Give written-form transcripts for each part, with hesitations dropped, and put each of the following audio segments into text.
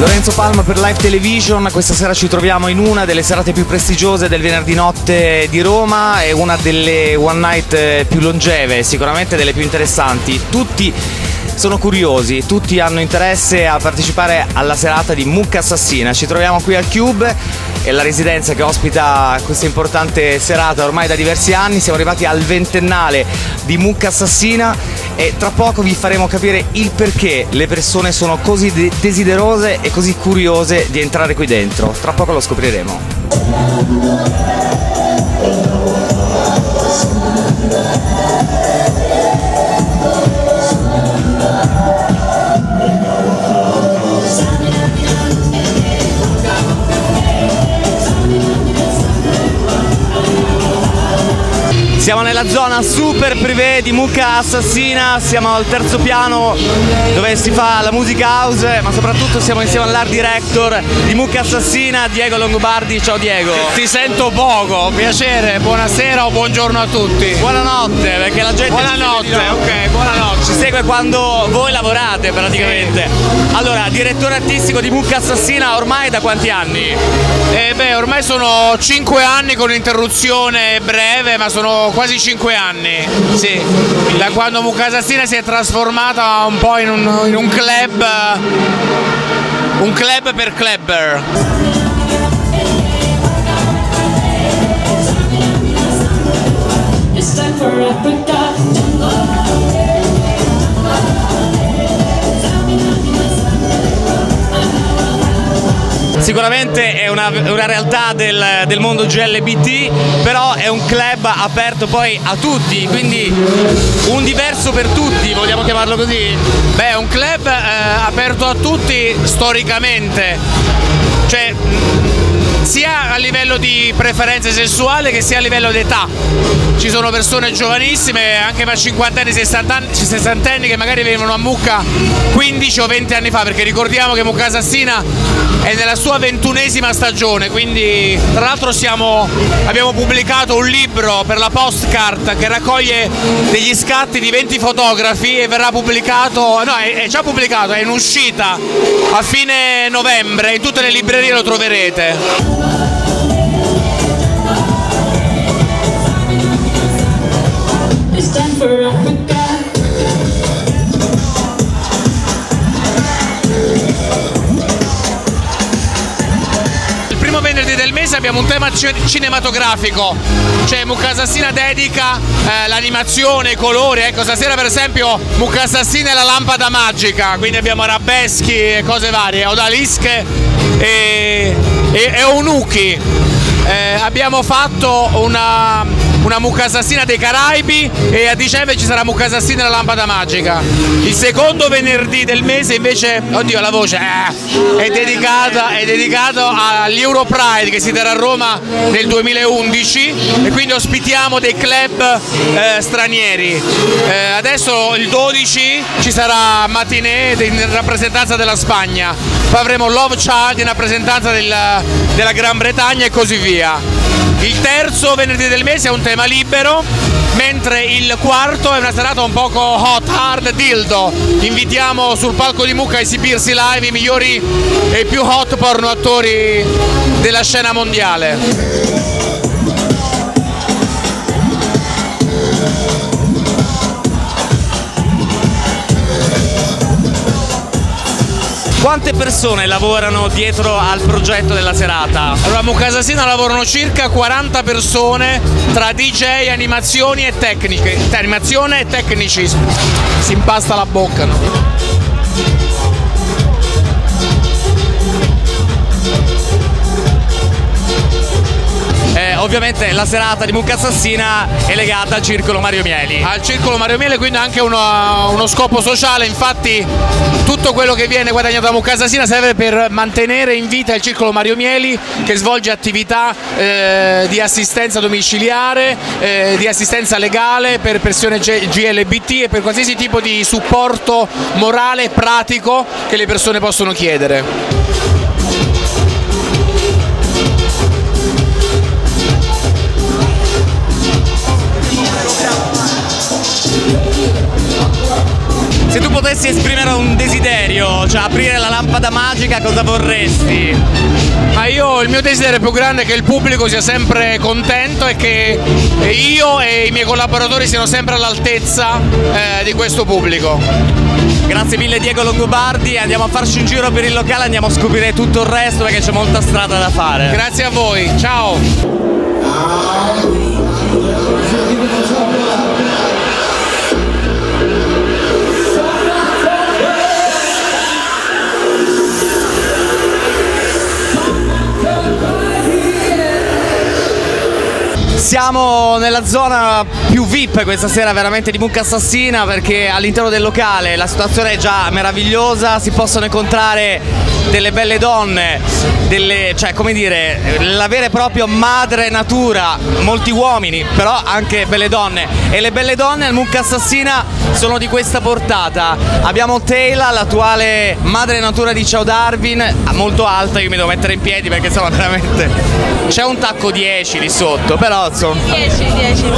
Lorenzo Palma per Live Television. Questa sera ci troviamo in una delle serate più prestigiose del venerdì notte di Roma, è una delle one night più longeve, sicuramente delle più interessanti. Tutti sono curiosi, tutti hanno interesse a partecipare alla serata di Muccassassina. Ci troviamo qui al Qube, è la residenza che ospita questa importante serata ormai da diversi anni. Siamo arrivati al 20º di Muccassassina e tra poco vi faremo capire il perché le persone sono così desiderose e così curiose di entrare qui dentro. Tra poco lo scopriremo. Siamo nella zona super privé di Muccassassina, siamo al terzo piano dove si fa la music house, ma soprattutto siamo insieme all'art director di Muccassassina, Diego Longobardi. Ciao Diego. Ti sento poco, piacere, buonasera o buongiorno a tutti. Buonanotte, perché la gente... Buonanotte, ok, buonanotte. Ci segue quando voi lavorate praticamente. Sì. Allora, direttore artistico di Muccassassina ormai da quanti anni? Beh, ormai sono 5 anni con interruzione breve, ma sono quasi 5 anni, sì, da quando Muccassassina si è trasformata un po' in un club, un club per clubber. Sicuramente è una realtà del mondo GLBT, però è un club aperto poi a tutti, quindi un diverso per tutti, vogliamo chiamarlo così? Beh, è un club aperto a tutti storicamente, cioè sia a livello di preferenze sessuale che sia a livello d'età. Ci sono persone giovanissime, anche per 50 anni, 60 anni, che magari venivano a Mucca 15 o 20 anni fa, perché ricordiamo che Muccassassina è nella sua 21ª stagione, quindi tra l'altro abbiamo pubblicato un libro per la postcard che raccoglie degli scatti di 20 fotografi e verrà pubblicato, no, è già pubblicato, è in uscita a fine novembre, in tutte le librerie lo troverete. Il primo venerdì del mese abbiamo un tema cinematografico, cioè Muccassassina dedica l'animazione, i colori. Ecco, stasera per esempio Muccassassina è la lampada magica, quindi abbiamo arabeschi e cose varie, odalische e eunuchi. Abbiamo fatto una Muccassassina dei Caraibi e a dicembre ci sarà Muccassassina la lampada magica. Il secondo venerdì del mese invece, oddio la voce, è dedicato all'Euro Pride che si terrà a Roma nel 2011 e quindi ospitiamo dei club stranieri. Adesso il 12 ci sarà matinée in rappresentanza della Spagna, poi avremo Love Child in rappresentanza della Gran Bretagna e così via. Il terzo venerdì del mese è un tema libero, mentre il quarto è una serata un poco hot, hard, dildo. Invitiamo sul palco di Mucca a esibirsi live i migliori e più hot porno attori della scena mondiale. Quante persone lavorano dietro al progetto della serata? Allora, a Muccassassina lavorano circa 40 persone tra DJ, animazioni e tecniche. Animazione e tecnici. Si impasta la bocca, no? Ovviamente la serata di Muccassassina è legata al Circolo Mario Mieli. Al Circolo Mario Mieli, quindi anche uno scopo sociale, infatti tutto quello che viene guadagnato da Muccassassina serve per mantenere in vita il Circolo Mario Mieli, che svolge attività di assistenza domiciliare, di assistenza legale per persone GLBT e per qualsiasi tipo di supporto morale e pratico che le persone possono chiedere. Se tu potessi esprimere avere un desiderio, cioè aprire la lampada magica, cosa vorresti? Ma io, il mio desiderio più grande è che il pubblico sia sempre contento e che io e i miei collaboratori siano sempre all'altezza di questo pubblico. Grazie mille Diego Longobardi, andiamo a farci un giro per il locale, andiamo a scoprire tutto il resto perché c'è molta strada da fare. Grazie a voi, ciao! Siamo nella zona più VIP questa sera veramente di Muccassassina, perché all'interno del locale la situazione è già meravigliosa, si possono incontrare delle belle donne, cioè come dire, la vera e propria madre natura, molti uomini però anche belle donne, e le belle donne al Muccassassina sono di questa portata. Abbiamo Keila, l'attuale madre natura di Ciao Darwin, molto alta, io mi devo mettere in piedi perché insomma veramente c'è un tacco 10 lì sotto, però insomma 10.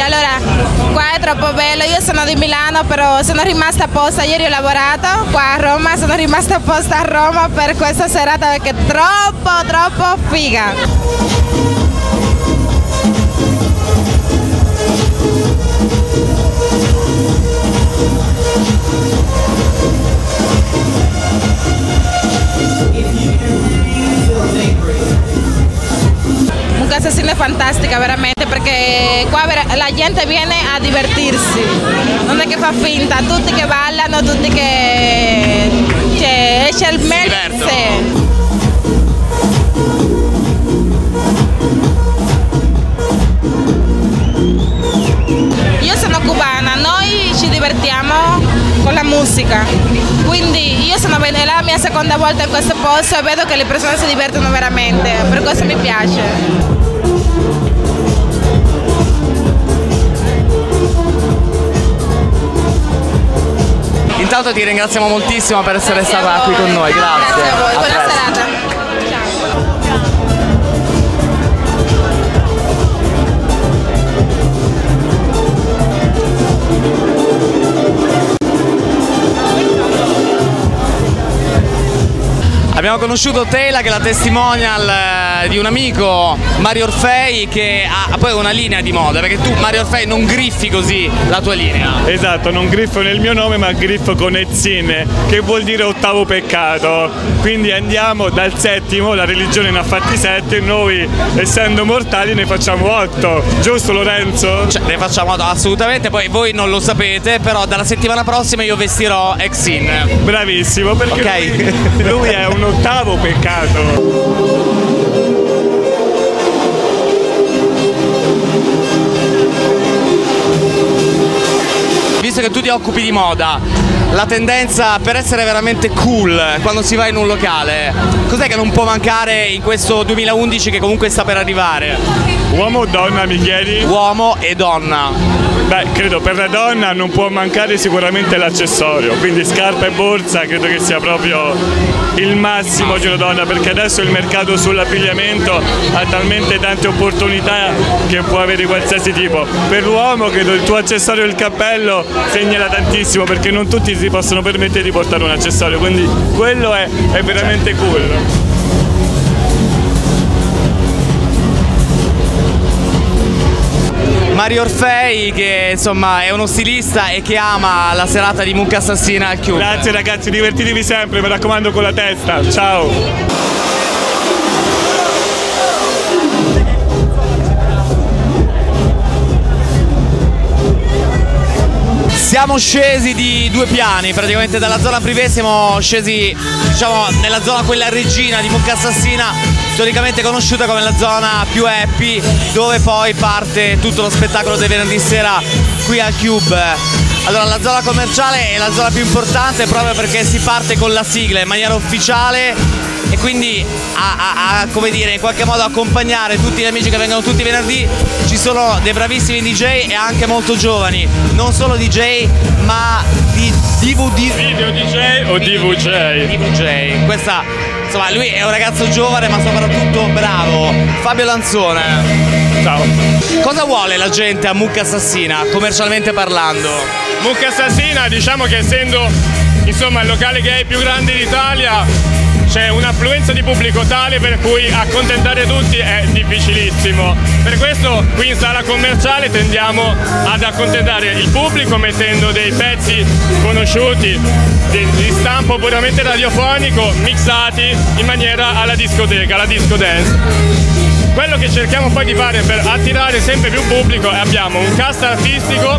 Allora qua è troppo bello, io sono di Milano però sono rimasta apposta, ieri ho lavorato qua a Roma, sono rimasta apposta a Roma per questa serata perché è troppo figa. Muccassassina è fantastica veramente, perché qua la gente viene a divertirsi, non è che fa finta, tutti che ballano, tutti che esce il mezzo. Io sono cubana, noi ci divertiamo con la musica, quindi io sono venuta, la mia seconda volta in questo posto e vedo che le persone si divertono veramente, per questo mi piace. Intanto ti ringraziamo moltissimo per essere stata qui con noi, grazie. Grazie a voi, buona serata. Abbiamo conosciuto Keila, che è la testimonial di un amico, Mario Orfei, che ha poi una linea di moda, perché tu, Mario Orfei, non griffi così la tua linea. Esatto, non griffo nel mio nome, ma griffo con Exyne, che vuol dire ottavo peccato. Quindi andiamo dal settimo, la religione ne ha fatti 7, noi, essendo mortali, ne facciamo 8. Giusto, Lorenzo? Cioè, ne facciamo 8, assolutamente, poi voi non lo sapete, però dalla settimana prossima io vestirò Exyne. Bravissimo, perché okay. lui è un ottavo peccato. Visto che tu ti occupi di moda, la tendenza per essere veramente cool quando si va in un locale, cos'è che non può mancare in questo 2011 che comunque sta per arrivare? Uomo o donna mi chiedi? Uomo e donna. Beh, credo per la donna non può mancare sicuramente l'accessorio, quindi scarpa e borsa credo che sia proprio il massimo di una donna, perché adesso il mercato sull'abbigliamento ha talmente tante opportunità che può avere qualsiasi tipo. Per l'uomo credo il tuo accessorio e il cappello segnala tantissimo, perché non tutti si possono permettere di portare un accessorio, quindi quello è veramente cool. Mario Orfei, che insomma è uno stilista e che ama la serata di Muccassassina al Qube. Grazie ragazzi, divertitevi sempre, mi raccomando con la testa, ciao! Siamo scesi di 2 piani, praticamente dalla zona privé siamo scesi, diciamo, nella zona quella regina di Muccassassina, storicamente conosciuta come la zona più happy, dove poi parte tutto lo spettacolo del venerdì sera qui al Qube. Allora, la zona commerciale è la zona più importante proprio perché si parte con la sigla in maniera ufficiale e quindi come dire, in qualche modo accompagnare tutti gli amici che vengono tutti i venerdì. Ci sono dei bravissimi DJ e anche molto giovani, non solo DJ ma DVJ. Questa, insomma, lui è un ragazzo giovane ma soprattutto bravo, Fabio Lanzone. Ciao. Cosa vuole la gente a Muccassassina, commercialmente parlando? Muccassassina, diciamo che essendo Insomma, il locale gay più grande d'Italia, c'è un'affluenza di pubblico tale per cui accontentare tutti è difficilissimo. Per questo qui in sala commerciale tendiamo ad accontentare il pubblico mettendo dei pezzi conosciuti di stampo puramente radiofonico, mixati in maniera alla discoteca, alla disco dance. Quello che cerchiamo poi di fare per attirare sempre più pubblico è abbiamo un cast artistico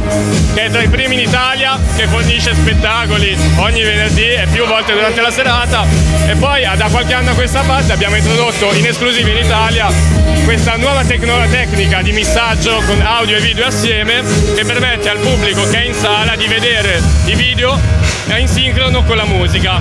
che è tra i primi in Italia, che fornisce spettacoli ogni venerdì e più volte durante la serata, e poi da qualche anno a questa parte abbiamo introdotto in esclusiva in Italia questa nuova tecnica di missaggio con audio e video assieme, che permette al pubblico che è in sala di vedere i video in sincrono con la musica.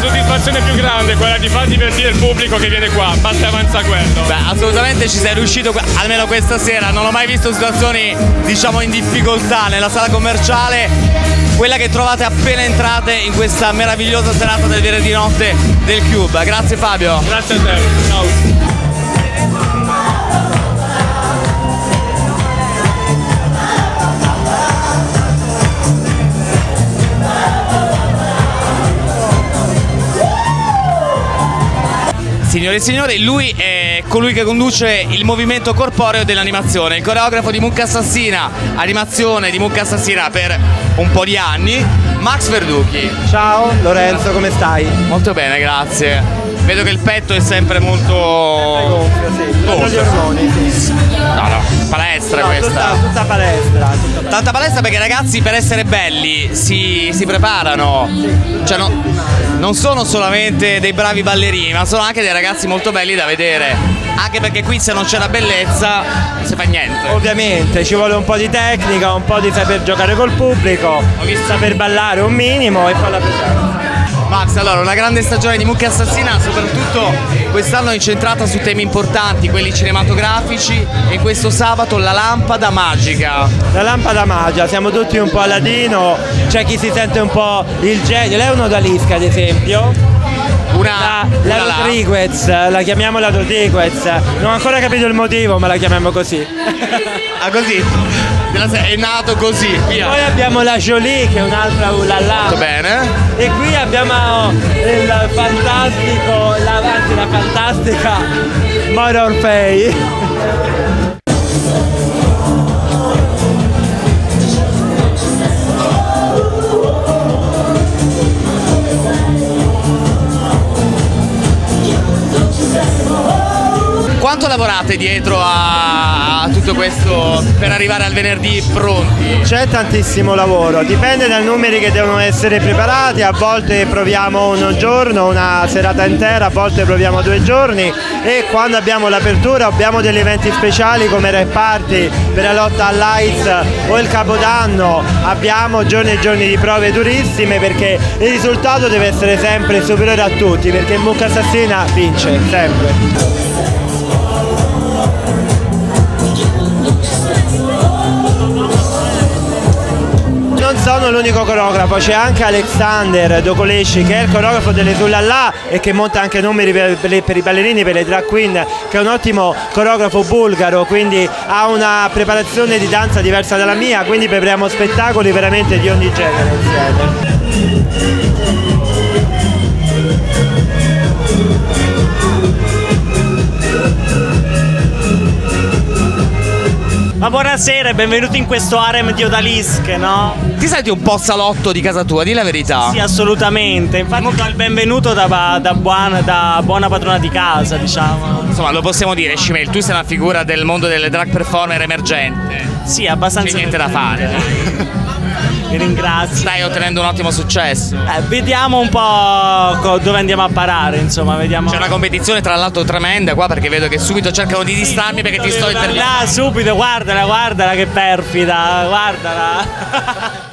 La soddisfazione più grande è quella di far divertire il pubblico che viene qua, basta avanza quello. Beh, assolutamente ci sei riuscito, almeno questa sera, non ho mai visto situazioni, diciamo, in difficoltà nella sala commerciale, quella che trovate appena entrate in questa meravigliosa serata del venerdì notte del Qube. Grazie Fabio. Grazie a te, ciao. Signore e signori, lui è colui che conduce il movimento corporeo dell'animazione, il coreografo di Muccassassina, animazione di Muccassassina per un po' di anni, Max Verduchi. Ciao Lorenzo, come stai? Molto bene, grazie. Vedo che il petto è sempre molto... gonfio, sì. No, palestra, no, questa. Tutta palestra. Tanta palestra, perché ragazzi, per essere belli si preparano. Sì. Cioè, non sono solamente dei bravi ballerini, ma sono anche dei ragazzi molto belli da vedere, anche perché qui se non c'è la bellezza non si fa niente. Ovviamente ci vuole un po' di tecnica, un po' di saper giocare col pubblico, saper ballare un minimo e poi la presenza. Max, allora, una grande stagione di Muccassassina, soprattutto quest'anno incentrata su temi importanti, quelli cinematografici, e questo sabato la lampada magica. La lampada magica, siamo tutti un po' Aladino, c'è chi si sente un po' il genio, lei è un'odalisca ad esempio, la Rodriguez, la chiamiamo la Rodriguez, non ho ancora capito il motivo ma la chiamiamo così. Ah, così? È nato così, via. Poi abbiamo la Jolie che è un'altra ulala. Molto bene. E qui abbiamo il fantastico, la fantastica Mario Orfei. Quanto lavorate dietro a tutto questo per arrivare al venerdì pronti? C'è tantissimo lavoro, dipende dai numeri che devono essere preparati, a volte proviamo un giorno, una serata intera, a volte proviamo 2 giorni, e quando abbiamo l'apertura abbiamo degli eventi speciali come rap party per la lotta all'AIDS o il Capodanno, abbiamo giorni e giorni di prove durissime perché il risultato deve essere sempre superiore a tutti, perché Muccassassina vince sempre. Sono l'unico coreografo, c'è anche Alexander Ducolesci che è il coreografo delle Zulalla e che monta anche numeri per i ballerini, per le drag queen, che è un ottimo coreografo bulgaro, quindi ha una preparazione di danza diversa dalla mia, quindi prepariamo spettacoli veramente di ogni genere insieme. Ma buonasera e benvenuti in questo harem di odalische, no? Ti senti un po' salotto di casa tua, di la verità? Sì, assolutamente, infatti do il benvenuto da buona padrona di casa, diciamo. Insomma, lo possiamo dire, Shimel, tu sei una figura del mondo delle drag performer emergente. Sì, abbastanza. C'è niente da fare. Vi ringrazio. Stai ottenendo un ottimo successo. Vediamo un po' dove andiamo a parare, insomma, vediamo. C'è una competizione tra l'altro tremenda qua, perché vedo che subito cercano di distarmi perché ti sto interviando. Subito, guardala, guardala che perfida, guardala.